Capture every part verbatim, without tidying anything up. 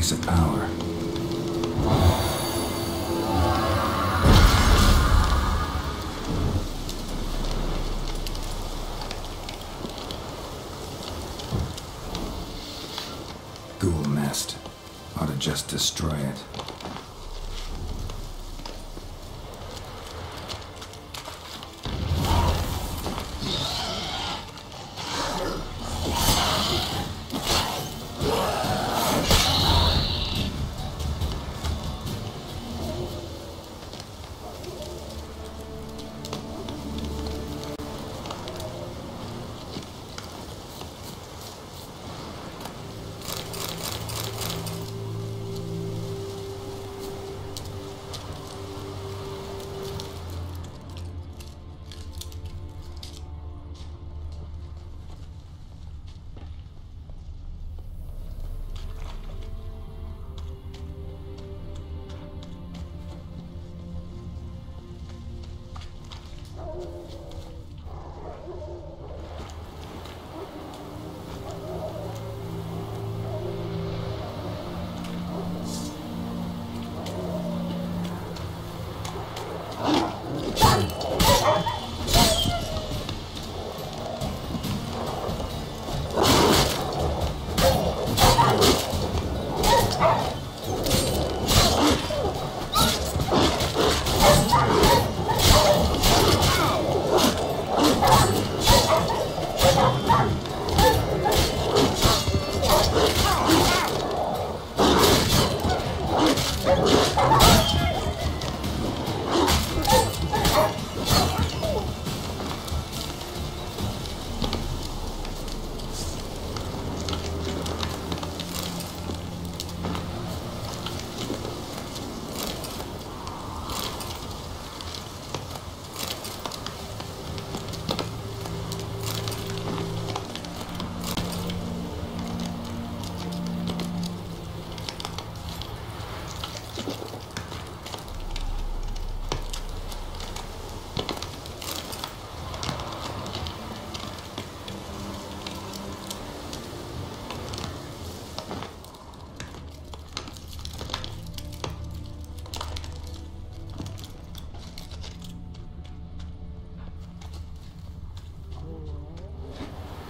place of power. Ghoul nest. Ought to just destroy it.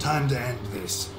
Time to end this.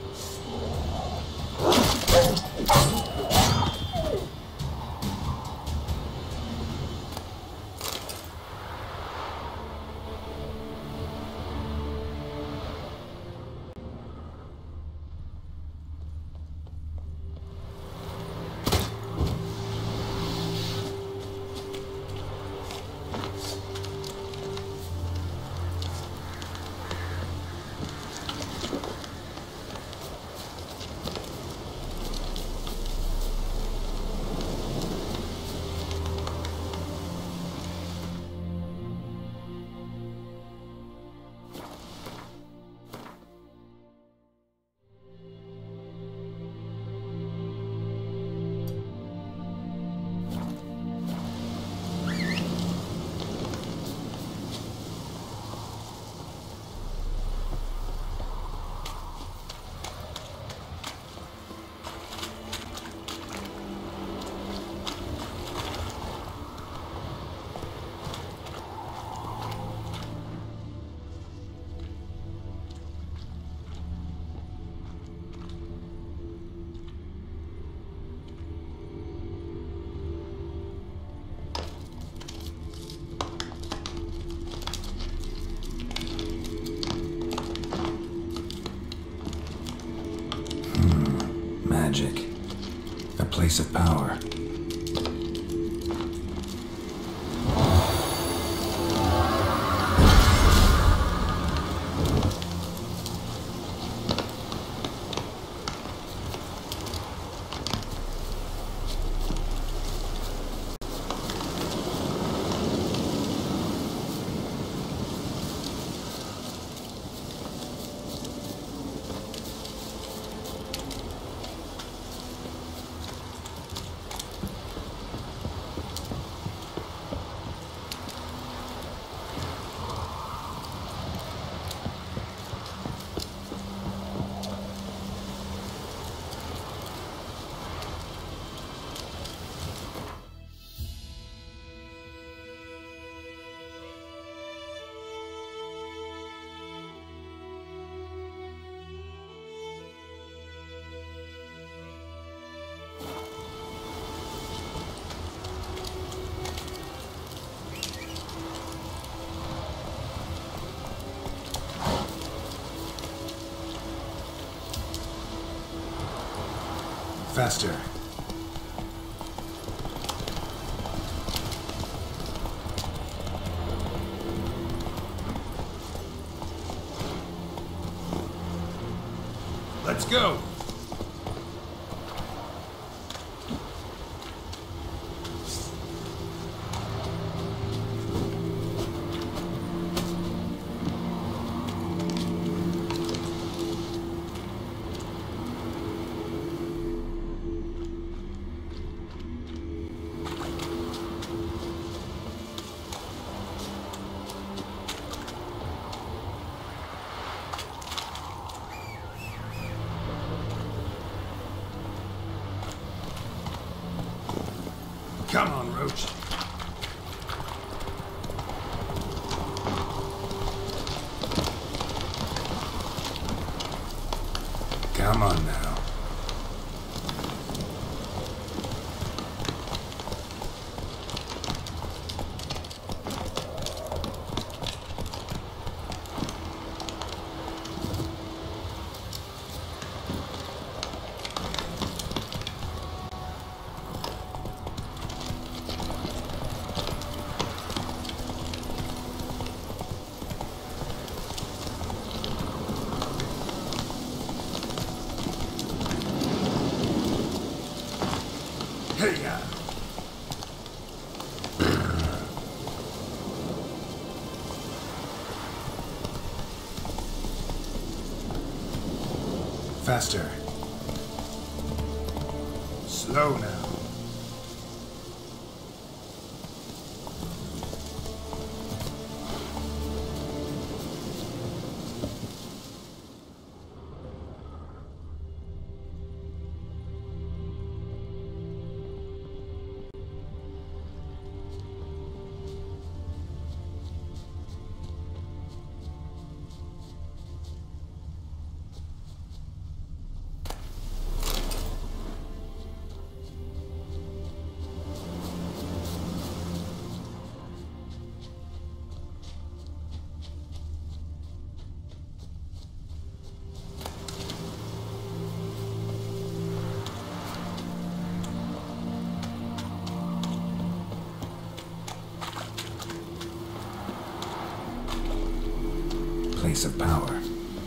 Magic, a place of power. faster. Let's go! Come on, Roach. Come on now. Faster. Slow now. Place of power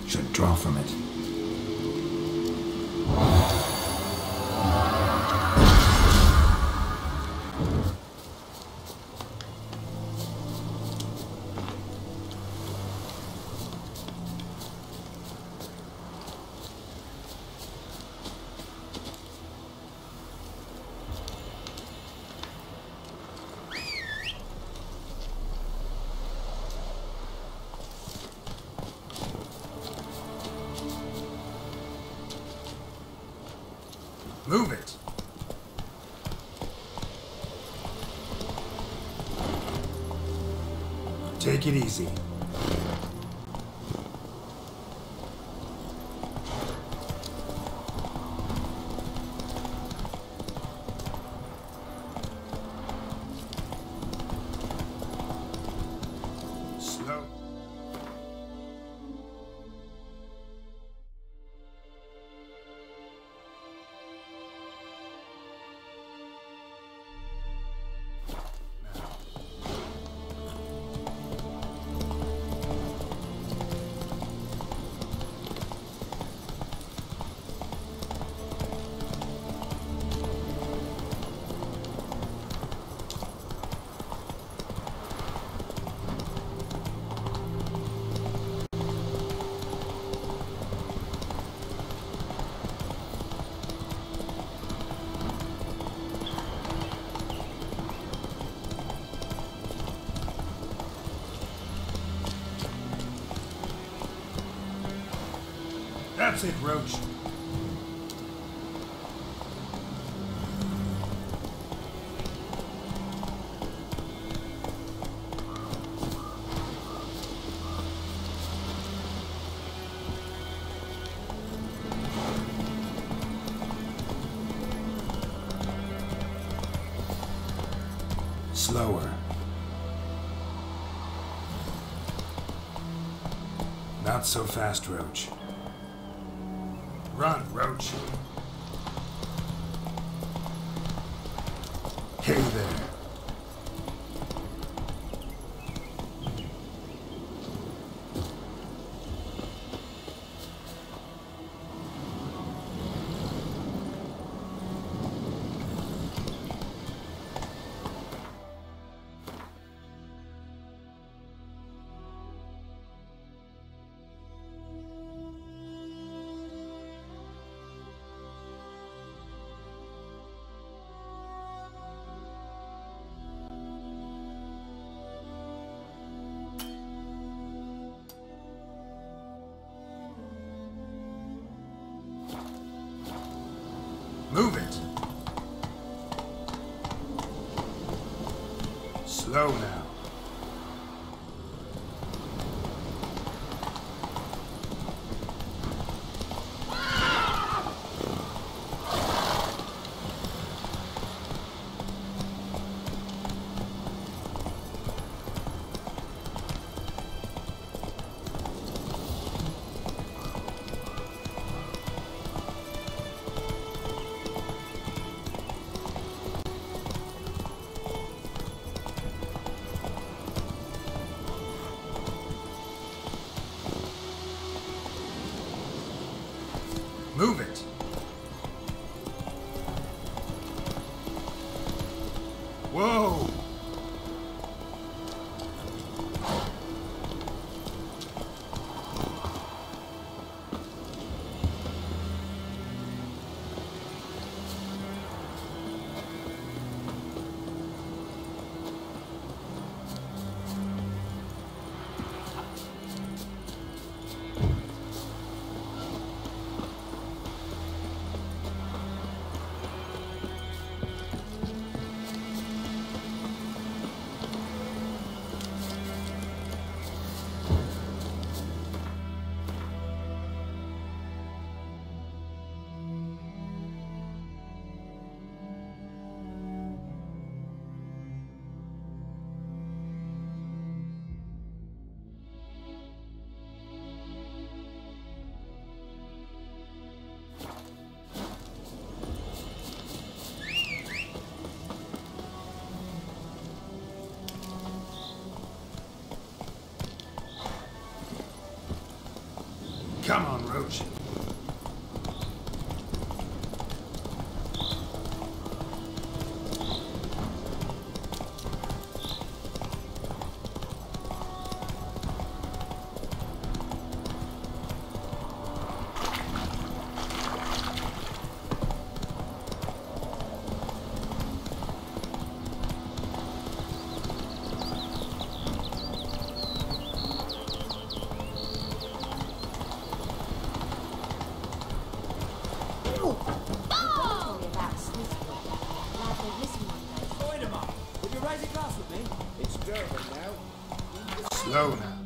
should draw from it. Move it. Take it easy. That's it, Roach. Slower. Not so fast, Roach. Run, Roach. Okay then. Move it. Slow now. Move it. Whoa. Come on, Roach. Slow now.